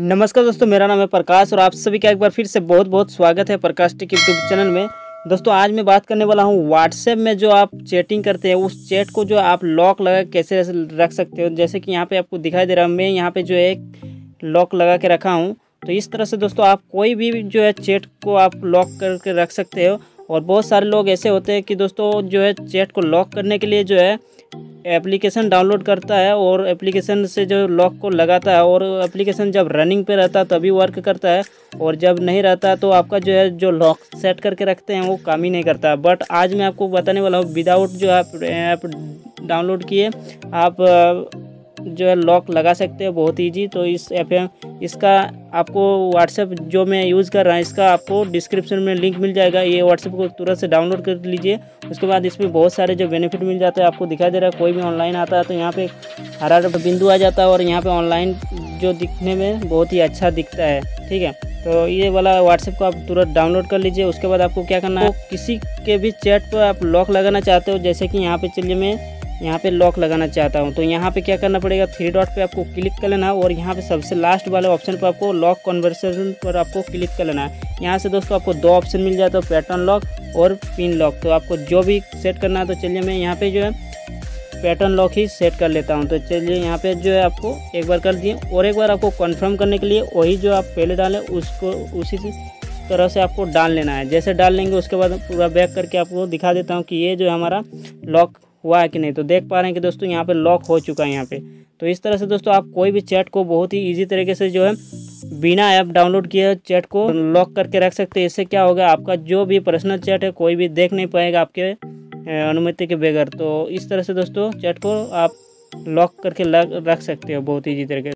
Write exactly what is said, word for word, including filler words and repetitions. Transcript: नमस्कार दोस्तों, मेरा नाम है प्रकाश और आप सभी का एक बार फिर से बहुत बहुत स्वागत है प्रकाश टेक यूट्यूब चैनल में। दोस्तों आज मैं बात करने वाला हूं व्हाट्सएप में जो आप चैटिंग करते हैं उस चैट को जो आप लॉक लगा कैसे रख सकते हो। जैसे कि यहां पे आपको दिखाई दे रहा है, मैं यहाँ पर जो है लॉक लगा के रखा हूँ। तो इस तरह से दोस्तों आप कोई भी जो है चैट को आप लॉक करके रख सकते हो। और बहुत सारे लोग ऐसे होते हैं कि दोस्तों जो है चैट को लॉक करने के लिए जो है एप्लीकेशन डाउनलोड करता है और एप्लीकेशन से जो लॉक को लगाता है, और एप्लीकेशन जब रनिंग पे रहता है तभी वर्क करता है, और जब नहीं रहता तो आपका जो है जो लॉक सेट करके रखते हैं वो काम ही नहीं करता। बट आज मैं आपको बताने वाला हूँ विदाउट जो आप ऐप डाउनलोड किए आप जो है लॉक लगा सकते हो बहुत ईजी। तो इस एफ एम इसका आपको व्हाट्सएप जो मैं यूज़ कर रहा हूँ इसका आपको डिस्क्रिप्शन में लिंक मिल जाएगा। ये व्हाट्सएप को तुरंत से डाउनलोड कर लीजिए। उसके बाद इसमें बहुत सारे जो बेनिफिट मिल जाते हैं आपको दिखाई दे रहा है। कोई भी ऑनलाइन आता है तो यहाँ पे हरा हरा बिंदु आ जाता है और यहाँ पर ऑनलाइन जो दिखने में बहुत ही अच्छा दिखता है, ठीक है। तो ये वाला व्हाट्सएप को आप तुरंत डाउनलोड कर लीजिए। उसके बाद आपको क्या करना है, किसी के भी चैट पर आप लॉक लगाना चाहते हो, जैसे कि यहाँ पर चलिए मैं यहाँ पे लॉक लगाना चाहता हूँ, तो यहाँ पे क्या करना पड़ेगा, थ्री डॉट पे आपको क्लिक कर लेना है और यहाँ पे सबसे लास्ट वाले ऑप्शन पर आपको लॉक कन्वर्सेशन पर आपको क्लिक कर लेना है। यहाँ से दोस्तों आपको दो ऑप्शन मिल जाता है, पैटर्न लॉक और पिन लॉक। तो आपको जो भी सेट करना है, तो चलिए मैं यहाँ पे जो है पैटर्न लॉक ही सेट कर लेता हूँ। तो चलिए यहाँ पर जो है आपको एक बार कर दिए, और एक बार आपको कन्फर्म करने के लिए वही जो आप पहले डालें उसको उसी तरह से आपको डाल लेना है। जैसे डाल लेंगे उसके बाद पूरा बैक करके आपको दिखा देता हूँ कि ये जो हमारा लॉक हुआ है कि नहीं। तो देख पा रहे हैं कि दोस्तों यहाँ पे लॉक हो चुका है यहाँ पे। तो इस तरह से दोस्तों आप कोई भी चैट को बहुत ही इजी तरीके से जो है बिना ऐप डाउनलोड किए चैट को लॉक करके रख सकते हैं। इससे क्या होगा, आपका जो भी पर्सनल चैट है कोई भी देख नहीं पाएगा आपके अनुमति के बगैर। तो इस तरह से दोस्तों चैट को आप लॉक करके रख सकते हो बहुत ईजी तरीके से।